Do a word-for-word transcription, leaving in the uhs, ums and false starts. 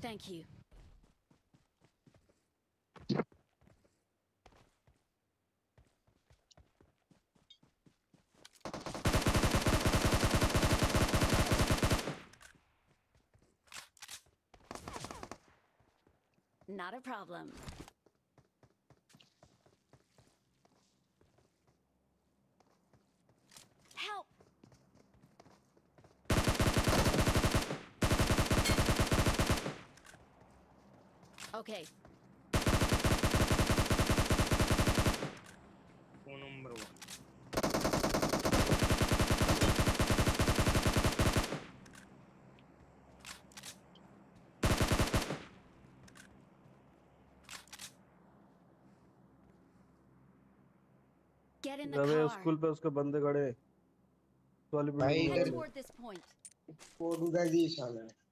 Thank you. Not a problem. Help! Okay. Phone number one. Get in the car. School पे उसके बंदे खड़े. Let's board this point.